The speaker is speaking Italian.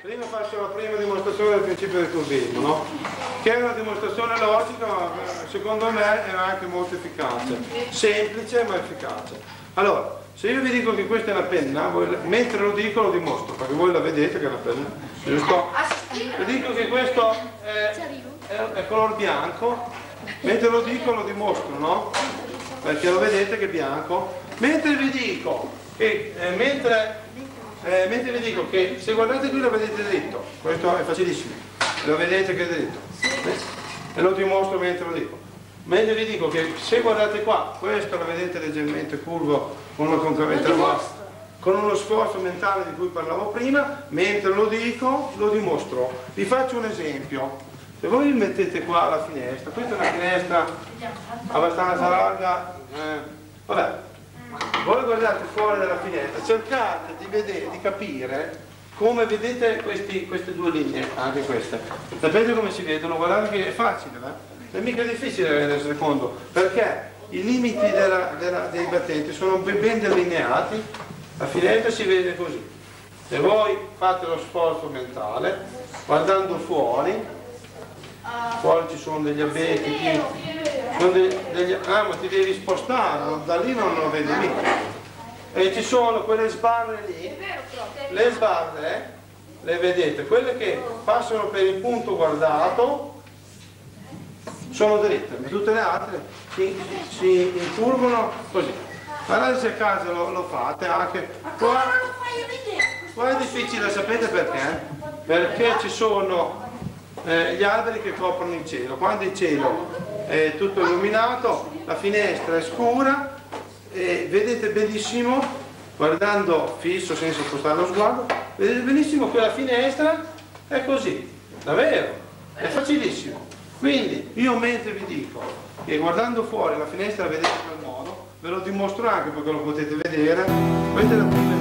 Prima faccio la prima dimostrazione del principio del curvismo, no? Che è una dimostrazione logica, ma secondo me è anche molto efficace, semplice ma efficace. Allora, se io vi dico che questa è una penna, mentre lo dico lo dimostro, perché voi la vedete che è una penna, giusto? Vi dico che questo è color bianco, mentre lo dico lo dimostro, no? Perché lo vedete che è bianco. Mentre vi dico che se guardate qui lo vedete dritto, questo è facilissimo, lo vedete che è dritto, e lo dimostro mentre lo dico. Mentre vi dico che se guardate qua, questo lo vedete leggermente curvo con una concavità bassa, con uno sforzo mentale di cui parlavo prima, mentre lo dico lo dimostro. Vi faccio un esempio. Se voi mettete qua la finestra, questa è una finestra abbastanza larga, vabbè. Voi guardate fuori dalla finestra, cercate di vedere, di capire come vedete queste due linee, anche queste. Sapete come si vedono? Guardate che è facile, eh? È mica difficile vedere secondo, perché i limiti dei battenti sono ben delineati, la finestra si vede così. Se voi fate lo sforzo mentale, guardando fuori ci sono degli abeti, ma ti devi spostare, da lì non lo vedi mica. E ci sono quelle sbarre lì, le sbarre le vedete, quelle che passano per il punto guardato sono dritte, ma tutte le altre si incurvano così. Guardate se a caso lo fate anche qua è difficile, sapete perché? Perché ci sono gli alberi che coprono il cielo. Quando il cielo è tutto illuminato, la finestra è scura e vedete benissimo, guardando fisso senza spostare lo sguardo, vedete benissimo che la finestra è così, davvero, è facilissimo. Quindi io mentre vi dico che guardando fuori la finestra la vedete in quel modo, ve lo dimostro anche perché lo potete vedere. Questa è la prima.